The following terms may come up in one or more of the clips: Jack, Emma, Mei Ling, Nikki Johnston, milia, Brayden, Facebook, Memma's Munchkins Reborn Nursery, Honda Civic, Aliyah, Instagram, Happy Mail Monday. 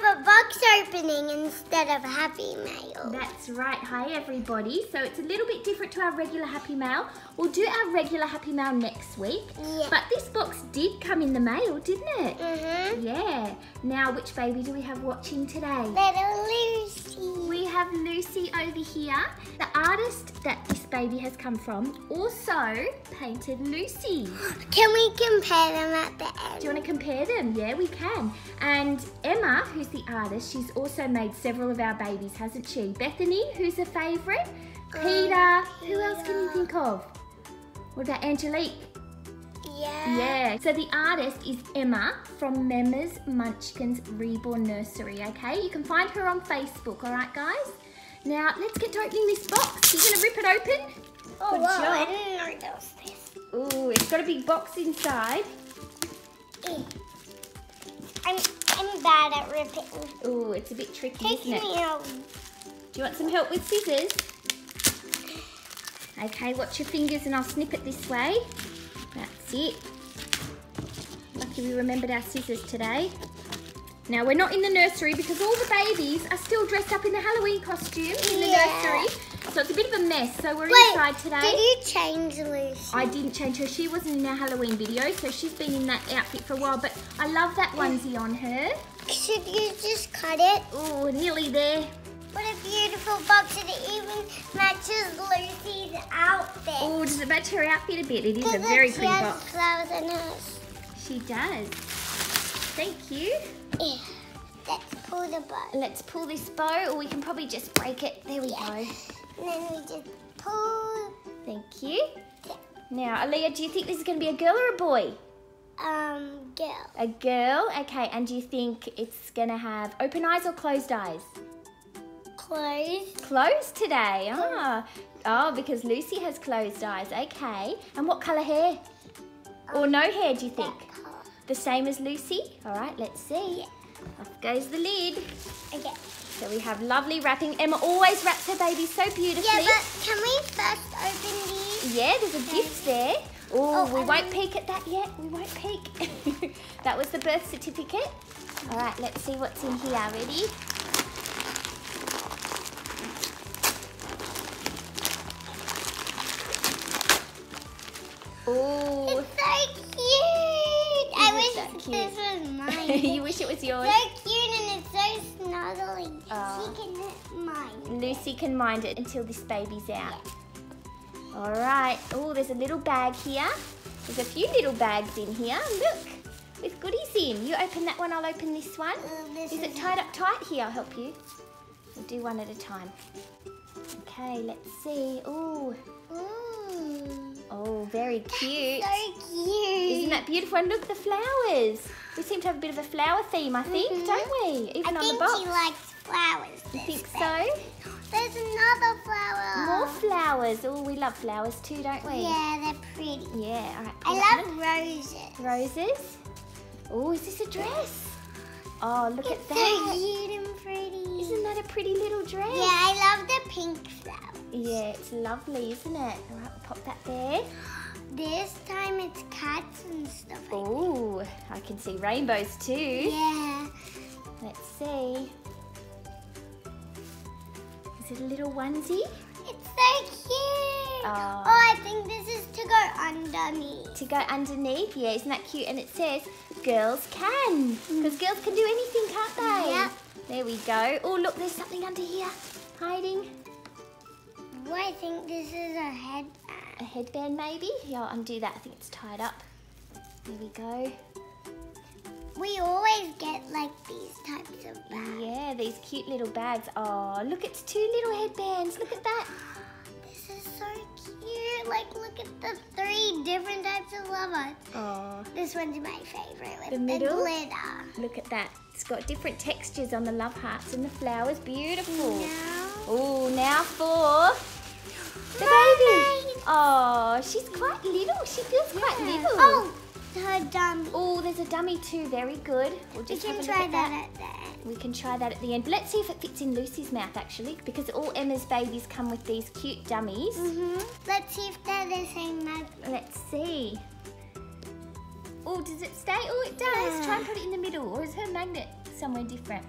have a box opening instead of Happy Mail. That's right. Hi everybody. So it's a little bit different to our regular Happy Mail. We'll do our regular Happy Mail next week. Yeah. But this box did come in the mail, didn't it? Mm-hmm. Yeah. Now which baby do we have watching today? Little Lucy. We have Lucy over here. The artist that this baby has come from also painted Lucy. Can we compare them at the end? Do you want to compare them? Yeah, we can. And Emma, who's the artist, she's also made several of our babies, hasn't she? Bethany, who's a favourite? Peter. Who else can you think of? What about Angelique? Yeah. Yeah. So the artist is Emma from Memma's Munchkins Reborn Nursery, okay? You can find her on Facebook, alright guys? Now, let's get to opening this box. You're going to rip it open? Oh, good job. I didn't know there was this. Ooh, it's got a big box inside. I'm bad at ripping. Ooh, it's a bit tricky, isn't it? Take me out. Do you want some help with scissors? Okay, watch your fingers and I'll snip it this way. That's it. Lucky we remembered our scissors today. Now, we're not in the nursery because all the babies are still dressed up in the Halloween costume in the nursery. So it's a bit of a mess, so we're inside today. Did you change Lucy? I didn't change her. She wasn't in our Halloween video, so she's been in that outfit for a while. But I love that onesie on her. Should you just cut it? Oh, nearly there. What a beautiful box. It even matches Lucy's outfit. Oh, does it match her outfit a bit? It is a very pretty box. She has flowers in her. She does. Thank you. Yeah. Let's pull the bow. Let's pull this bow, or we can probably just break it. There we go. And then we just pull. Thank you. Yeah. Now, Aaliyah, do you think this is going to be a girl or a boy? Girl. A girl? Okay, and do you think it's going to have open eyes or closed eyes? Closed. Closed today? Closed. Ah. Oh, because Lucy has closed eyes. Okay. And what colour hair? Or no hair, do you think? The same as Lucy? All right, let's see. Yeah. Off goes the lid. Okay. So we have lovely wrapping. Emma always wraps her baby so beautifully. Yeah, but can we first open these? Yeah, there's a gift there. Oh, we won't peek at that yet. We won't peek. That was the birth certificate. All right, let's see what's in here. Ready? Oh. It's so cute. I wish this was mine. You wish it was yours? So cute. So snuggly. Oh. She can mind it. Lucy can mind it until this baby's out. Yeah. All right. Oh, there's a little bag here. There's a few little bags in here. Look, with goodies in. You open that one, I'll open this one. Is it tied up tight? Here, I'll help you. We'll do one at a time. Okay, let's see. Ooh. Oh, very cute. That's so cute. Isn't that beautiful? And look, the flowers. We seem to have a bit of a flower theme, I think, don't we? Even on the box. I think she likes flowers. You think so? There's another flower. More flowers. Oh, we love flowers too, don't we? Yeah, they're pretty. Yeah. All right. I love roses. Roses? Oh, is this a dress? Oh, look at that. It's so cute and pretty. Isn't that a pretty little dress? Yeah, I love the pink flower. Yeah, it's lovely, isn't it? All right, we'll pop that there. This time it's cats and stuff. Oh, I can see rainbows too. Yeah. Let's see. Is it a little onesie? It's so cute. Oh, I think this is to go underneath. To go underneath, yeah. Isn't that cute? And it says, girls can. Because girls can do anything, can't they? Yep. There we go. Oh, look, there's something under here hiding. Well, I think this is a headband. A headband, maybe? Yeah, I'll undo that. I think it's tied up. There we go. We always get, like, these types of bags. Yeah, these cute little bags. Oh, look, it's two little headbands. Look at that. This is so cute. Like, look at the three different types of lovers. Oh. This one's my favourite with the middle glitter. Look at that. It's got different textures on the love hearts and the flowers. Beautiful. Oh, now for... the baby. Oh, she's quite little. She feels quite little. Oh, her dummy. Oh, there's a dummy too. Very good. We'll just we can try that at the end. We can try that at the end. But let's see if it fits in Lucy's mouth, actually, because all Emma's babies come with these cute dummies. Let's see if they're the same mouth. Let's see. Oh, does it stay? Oh, it does. Try and put it in the middle. Or is her magnet somewhere different?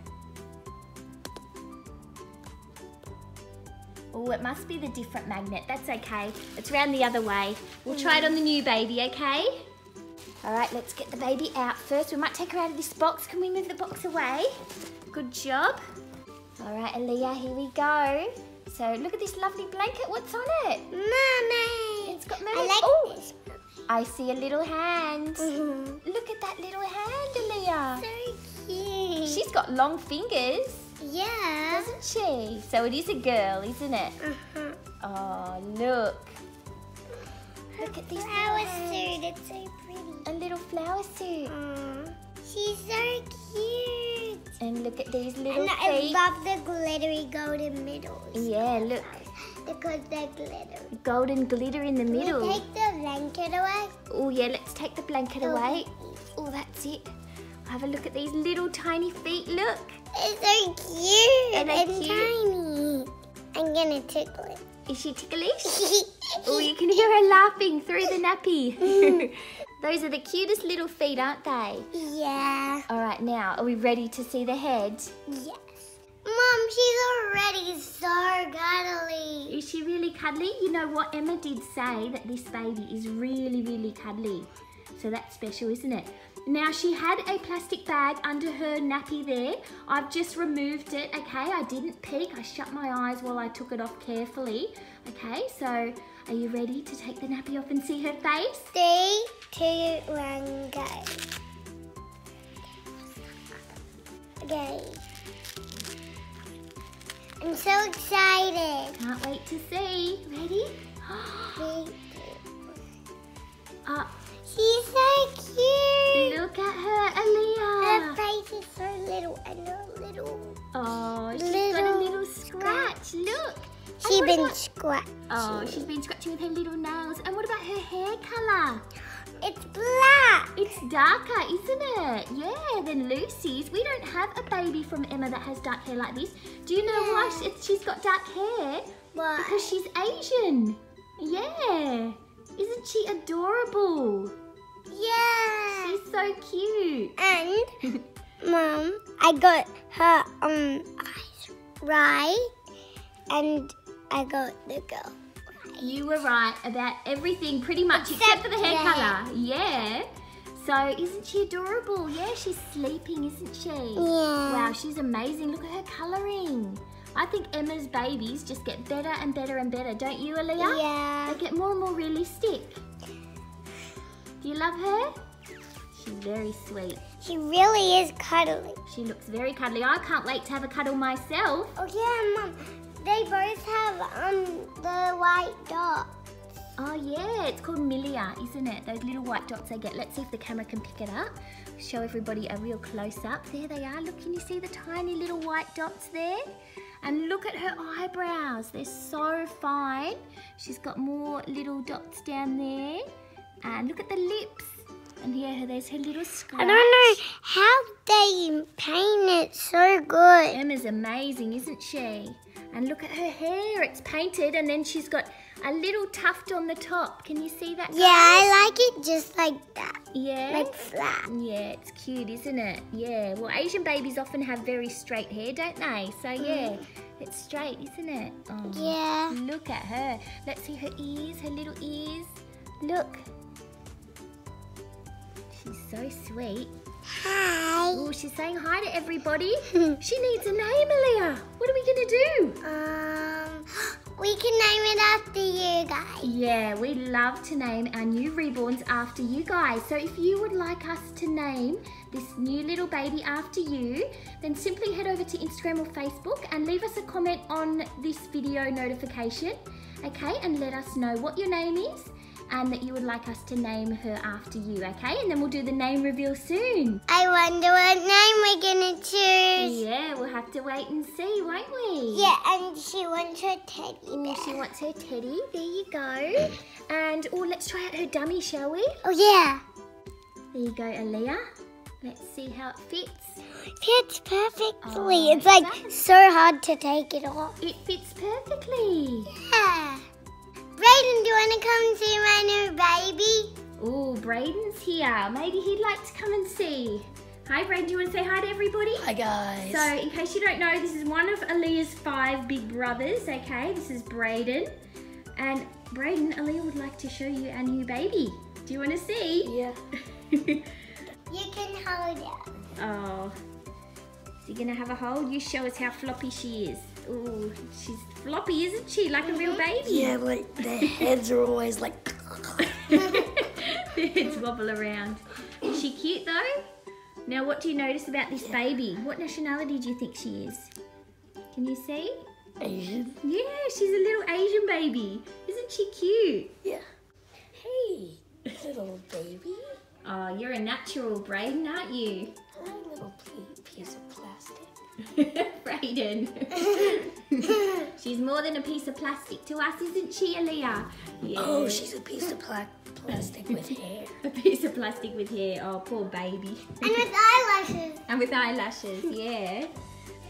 Oh, it must be the different magnet. That's okay. It's round the other way. We'll try it on the new baby, okay? All right, let's get the baby out first. We might take her out of this box. Can we move the box away? Good job. All right, Aaliyah, here we go. So look at this lovely blanket. What's on it? Mermaid. It's got mermaid. I like this. I see a little hand. Look at that little hand, Aaliyah. So cute. She's got long fingers. Yeah. Doesn't she? So it is a girl, isn't it? Oh, look. Look at this flower suit. It's so pretty. A little flower suit. Aww. She's so cute. And look at these little feet. I love the glittery golden middles. Yeah, look. Because they're glittery. Golden glitter in the middle. Can we take the blanket away? Oh yeah, let's take the blanket away. Oh, that's it. Have a look at these little tiny feet. Look. It's so cute and tiny. I'm gonna tickle it. Is she ticklish? Oh, you can hear her laughing through the nappy. Those are the cutest little feet, aren't they? Yeah. All right, now, are we ready to see the head? Yes. Mom, she's already so cuddly. Is she really cuddly? You know what? Emma did say that this baby is really, really cuddly. So that's special, isn't it? Now, she had a plastic bag under her nappy there. I've just removed it, okay? I didn't peek. I shut my eyes while I took it off carefully. Okay, so are you ready to take the nappy off and see her face? 3, 2, 1, go. Okay. I'm so excited. Can't wait to see. Ready? 3, 2, 1. Up. She's so cute. Look at her, Aaliyah. Her face is so little and her little... Oh, she's got a little scratch. Look. She's been scratching. Oh, she's been scratching with her little nails. And what about her hair colour? It's black. It's darker, isn't it? Yeah, than Lucy's. We don't have a baby from Emma that has dark hair like this. Do you know why she's got dark hair? Why? Because she's Asian. Yeah. Isn't she adorable? Yeah. She's so cute. And, Mum, I got her eyes right, and I got the girl right. You were right about everything pretty much except for the hair colour. Yeah. So, isn't she adorable? Yeah, she's sleeping, isn't she? Yeah. Wow, she's amazing. Look at her colouring. I think Emma's babies just get better and better and better, don't you, Aaliyah? Yeah. They get more and more realistic. Do you love her? She's very sweet. She really is cuddly. She looks very cuddly. I can't wait to have a cuddle myself. Oh yeah, Mum. They both have the white dots. Oh yeah, it's called milia, isn't it? Those little white dots they get. Let's see if the camera can pick it up. Show everybody a real close-up. There they are. Look, can you see the tiny little white dots there? And look at her eyebrows. They're so fine. She's got more little dots down there. And look at the lips. And yeah, there's her little scratch. I don't know how they paint it so good. Emma's amazing, isn't she? And look at her hair. It's painted and then she's got a little tuft on the top. Can you see that? Yeah, I like it just like that. Yeah? Like flat. Yeah, it's cute, isn't it? Yeah. Well, Asian babies often have very straight hair, don't they? So, yeah, it's straight, isn't it? Oh, yeah. Look at her. Let's see her ears, her little ears. Look. She's so sweet. Hi. Oh, she's saying hi to everybody. She needs a name, Aaliyah. What are we going to do? We can name it after you guys. Yeah, we love to name our new reborns after you guys. So if you would like us to name this new little baby after you, then simply head over to Instagram or Facebook and leave us a comment on this video notification, okay? And let us know what your name is and that you would like us to name her after you, okay? And then we'll do the name reveal soon. I wonder what name we're gonna choose. Yeah, we'll have to wait and see, won't we? Yeah, and she wants her teddy bear. She wants her teddy, there you go. And, oh, let's try out her dummy, shall we? Oh, yeah. There you go, Aaliyah. Let's see how it fits. It fits perfectly. Oh, it's like so hard to take it off. It fits perfectly. Yeah. Brayden, do you want to come and see my new baby? Oh, Brayden's here. Maybe he'd like to come and see. Hi, Brayden, do you want to say hi to everybody? Hi, guys. So, in case you don't know, this is one of Aaliyah's 5 big brothers, okay? This is Brayden. And Brayden, Aaliyah would like to show you our new baby. Do you want to see? Yeah. You can hold it. Oh. You're going to have a hold? You show us how floppy she is. Ooh, she's floppy, isn't she? Like a real baby. Yeah, like their heads are always like... Their heads wobble around. Is she cute though? Now what do you notice about this baby? What nationality do you think she is? Can you see? Asian. Yeah, she's a little Asian baby. Isn't she cute? Yeah. Hey, little baby. Oh, you're a natural, Brayden, aren't you? I'm a little piece of plastic. Brayden. She's more than a piece of plastic to us, isn't she, Aaliyah? Yes. Oh, she's a piece of plastic with hair. A piece of plastic with hair. Oh, poor baby. And with eyelashes. And with eyelashes, yeah.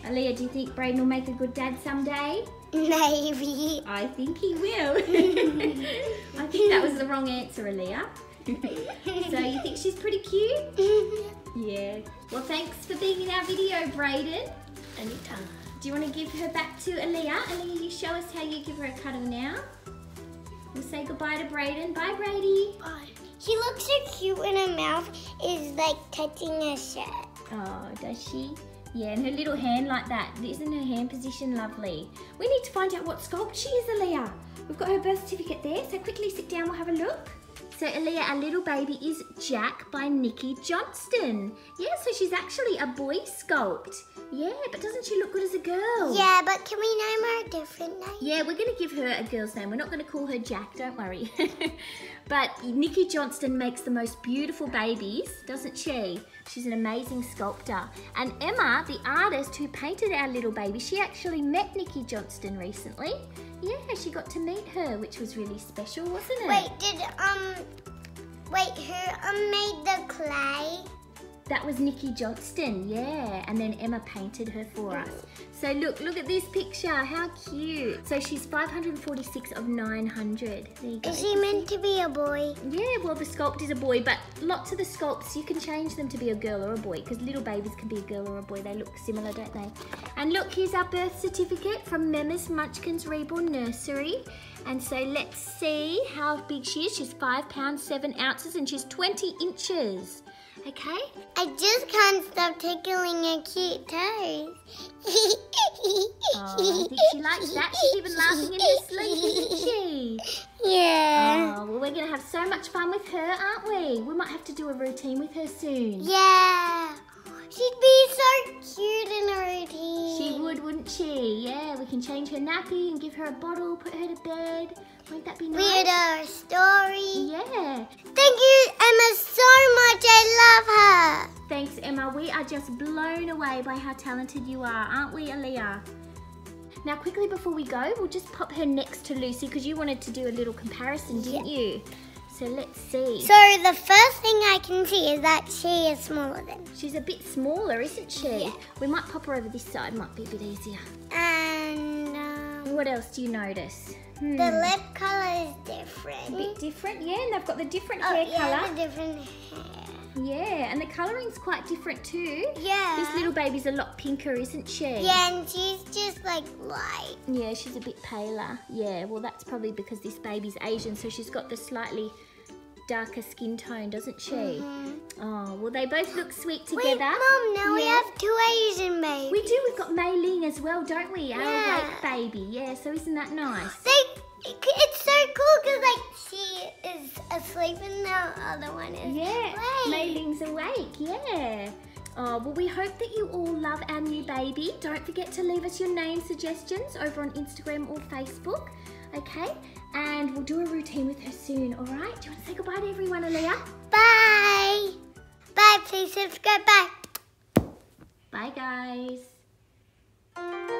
Aaliyah, do you think Brayden will make a good dad someday? Maybe. I think he will. I think that was the wrong answer, Aaliyah. So you think she's pretty cute? Yeah. Well, thanks for being in our video, Brayden. Anytime. Do you want to give her back to Aaliyah? Aaliyah, you show us how you give her a cuddle now. We'll say goodbye to Brayden. Bye, Brady. Bye. She looks so cute and her mouth is like touching her shirt. Oh, does she? Yeah, and her little hand like that. Isn't her hand position lovely? We need to find out what sculpt she is, Aaliyah. We've got her birth certificate there, so quickly sit down, we'll have a look. So Aaliyah, our little baby is Jack by Nikki Johnston. Yeah, so she's actually a boy sculpt. Yeah, but doesn't she look good as a girl? Yeah, but can we name her a different name? Yeah, we're going to give her a girl's name. We're not going to call her Jack, don't worry. But Nikki Johnston makes the most beautiful babies, doesn't she? She's an amazing sculptor. And Emma, the artist who painted our little baby, she actually met Nikki Johnston recently. Yeah, she got to meet her, which was really special, wasn't it? Wait, who made the clay? That was Nikki Johnston, yeah. And then Emma painted her for us. So look at this picture, how cute. So she's 546 of 900. There you go. Is she meant to be a boy? Yeah, well the sculpt is a boy, but lots of the sculpts, you can change them to be a girl or a boy, because little babies can be a girl or a boy, they look similar, don't they? And look, here's our birth certificate from Memma's Munchkins Reborn Nursery. And so let's see how big she is. She's 5 pounds, 7 ounces, and she's 20 inches. Okay? I just can't stop tickling her cute toes. Oh, I think she likes that. She's even laughing in her sleep, isn't she? Yeah. Oh, well, we're going to have so much fun with her, aren't we? We might have to do a routine with her soon. Yeah. She'd be so cute in a routine. She would, wouldn't she? Yeah, we can change her nappy and give her a bottle, put her to bed. Won't that be nice? Read her a story. Yeah. Thank you, Emma, so much. I love her. Thanks, Emma. We are just blown away by how talented you are, aren't we, Aaliyah? Now, quickly before we go, we'll just pop her next to Lucy because you wanted to do a little comparison, didn't you? So let's see. So the first thing I can see is that she is smaller than. She's a bit smaller, isn't she? Yeah. We might pop her over this side, might be a bit easier. And what else do you notice? The lip colour is different. A bit different, yeah, and they've got the different hair colour. The different hair. Yeah, and the colouring's quite different too. Yeah. This little baby's a lot pinker, isn't she? Yeah, and she's just like light. Yeah, she's a bit paler. Yeah, well that's probably because this baby's Asian, so she's got the slightly darker skin tone, doesn't she? Mm-hmm. Oh, well they both look sweet together. Wait, Mum, now we have 2 Asian babies. We do, we've got Mei Ling as well, don't we? Our awake baby, yeah, so isn't that nice? It's so cool because like she is asleep and the other one is awake. Mei Ling's awake, yeah. Oh, well we hope that you all love our new baby. Don't forget to leave us your name suggestions over on Instagram or Facebook, okay? And we'll do a routine with her soon, all right? Do you want to say goodbye to everyone, Aaliyah? Bye! Bye, please subscribe, bye! Bye, guys.